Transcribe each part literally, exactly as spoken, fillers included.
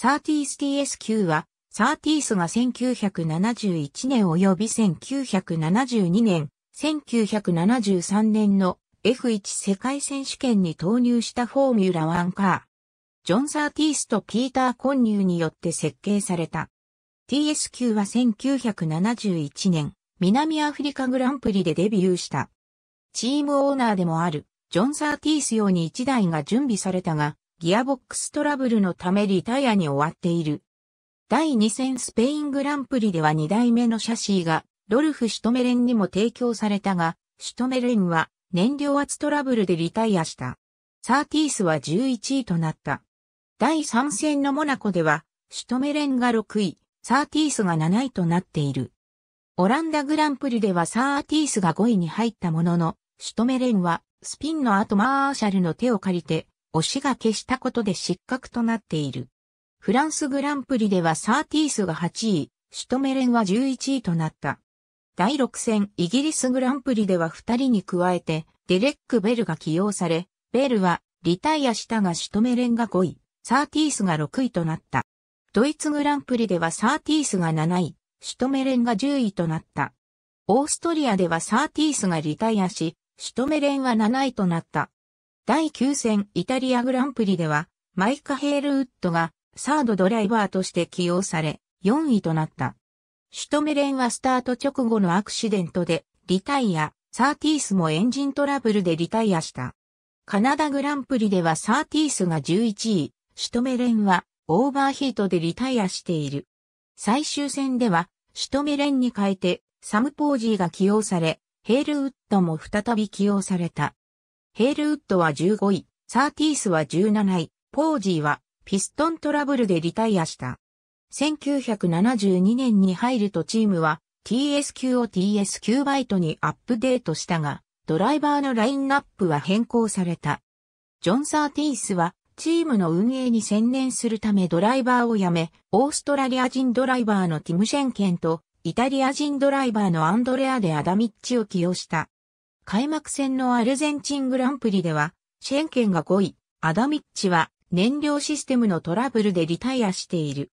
サーティースティーエスきゅう は、サーティースがせんきゅうひゃくななじゅういちねん及びせんきゅうひゃくななじゅうにねん、せんきゅうひゃくななじゅうさんねんの エフワン 世界選手権に投入したフォーミュラワンカー。ジョン・サーティースとピーター・コンニューによって設計された。ティーエスきゅう はせんきゅうひゃくななじゅういちねん、南アフリカグランプリでデビューした。チームオーナーでもある、ジョン・サーティース用にいちだいが準備されたが、ギアボックストラブルのためリタイアに終わっている。だいに戦スペイングランプリではにだいめのシャシーが、ドルフ・シュトメレンにも提供されたが、シュトメレンは燃料圧トラブルでリタイアした。サーティースはじゅういちいとなった。だいさん戦のモナコでは、シュトメレンがろくい、サーティースがなないとなっている。オランダグランプリではサーティースがごいに入ったものの、シュトメレンはスピンの後マーシャルの手を借りて、押しがけしたことで失格となっている。フランスグランプリではサーティースがはちい、シュトメレンはじゅういちいとなった。だいろく戦イギリスグランプリではふたりに加えてデレック・ベルが起用され、ベルはリタイアしたがシュトメレンがごい、サーティースがろくいとなった。ドイツグランプリではサーティースがなない、シュトメレンがじゅういとなった。オーストリアではサーティースがリタイアし、シュトメレンはなないとなった。だいきゅう戦イタリアグランプリでは、マイカヘール・ウッドがサードドライバーとして起用され、よんいとなった。シュトメレンはスタート直後のアクシデントでリタイア、サーティースもエンジントラブルでリタイアした。カナダグランプリではサーティースがじゅういちい、シュトメレンはオーバーヒートでリタイアしている。最終戦では、シュトメレンに変えて、サム・ポージーが起用され、ヘールウッドも再び起用された。ヘールウッドはじゅうごい、サーティースはじゅうなない、ポージーはピストントラブルでリタイアした。せんきゅうひゃくななじゅうにねんに入るとチームは ティーエスきゅう を ティーエスきゅう バイトにアップデートしたが、ドライバーのラインナップは変更された。ジョン・サーティースはチームの運営に専念するためドライバーを辞め、オーストラリア人ドライバーのティム・シェンケンとイタリア人ドライバーのアンドレア・デ・アダミッチを起用した。開幕戦のアルゼンチングランプリでは、シェンケンがごい、アダミッチは燃料システムのトラブルでリタイアしている。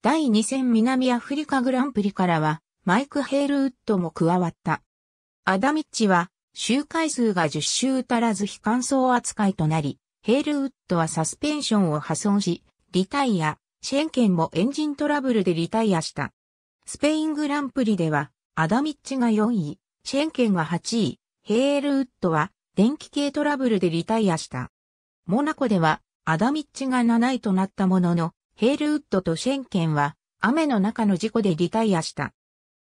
だいに戦南アフリカグランプリからは、マイク・ヘールウッドも加わった。アダミッチは、周回数がじゅっ周足らず非完走扱いとなり、ヘールウッドはサスペンションを破損し、リタイア、シェンケンもエンジントラブルでリタイアした。スペイングランプリでは、アダミッチがよんい、シェンケンがはちい、ヘールウッドは電気系トラブルでリタイアした。モナコではアダミッチがなないとなったものの、ヘールウッドとシェンケンは雨の中の事故でリタイアした。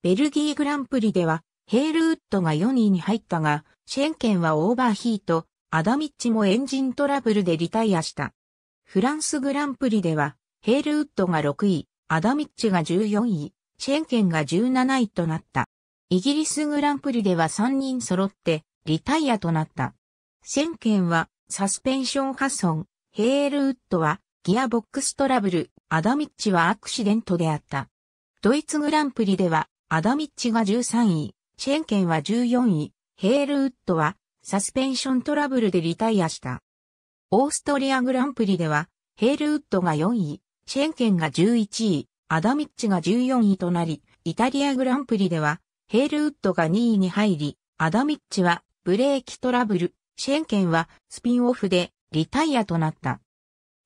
ベルギーグランプリではヘールウッドがよんいに入ったが、シェンケンはオーバーヒート、アダミッチもエンジントラブルでリタイアした。フランスグランプリではヘールウッドがろくい、アダミッチがじゅうよんい、シェンケンがじゅうなないとなった。イギリスグランプリではさんにん揃ってリタイアとなった。シェンケンはサスペンション破損、ヘールウッドはギアボックストラブル、アダミッチはアクシデントであった。ドイツグランプリではアダミッチがじゅうさんい、シェンケンはじゅうよんい、ヘールウッドはサスペンショントラブルでリタイアした。オーストリアグランプリではヘールウッドがよんい、シェンケンがじゅういちい、アダミッチがじゅうよんいとなり、イタリアグランプリではヘールウッドがにいに入り、アダミッチはブレーキトラブル、シェンケンはスピンオフでリタイアとなった。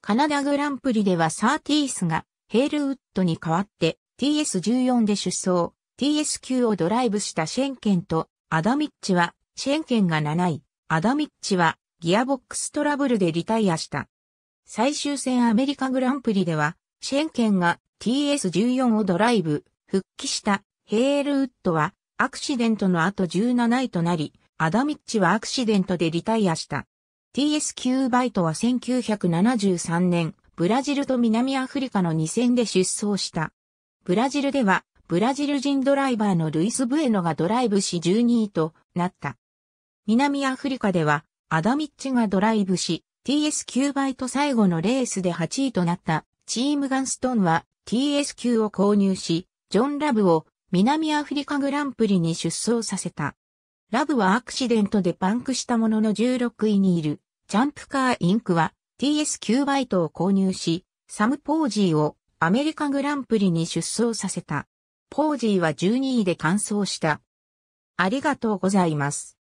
カナダグランプリではサーティースがヘールウッドに代わって ティーエスじゅうよん で出走、ティーエスきゅう をドライブしたシェンケンとアダミッチは、シェンケンがなない、アダミッチはギアボックストラブルでリタイアした。最終戦アメリカグランプリでは、シェンケンが ティーエスじゅうよん をドライブ、復帰した。ヘールウッドはアクシデントの後じゅうなないとなり、アダミッチはアクシデントでリタイアした。ティーエスきゅう バイトはせんきゅうひゃくななじゅうさんねん、ブラジルと南アフリカのに戦で出走した。ブラジルでは、ブラジル人ドライバーのルイス・ブエノがドライブしじゅうにいとなった。南アフリカでは、アダミッチがドライブし、ティーエスきゅう バイト最後のレースではちいとなった。チームガンストンは ティーエスきゅう を購入し、ジョン・ラブを南アフリカグランプリに出走させた。ラブはアクシデントでパンクしたもののじゅうろくいにいる。ジャンプカーインクは ティーエスきゅう バイトを購入し、サム・ポージーをアメリカグランプリに出走させた。ポージーはじゅうにいで完走した。ありがとうございます。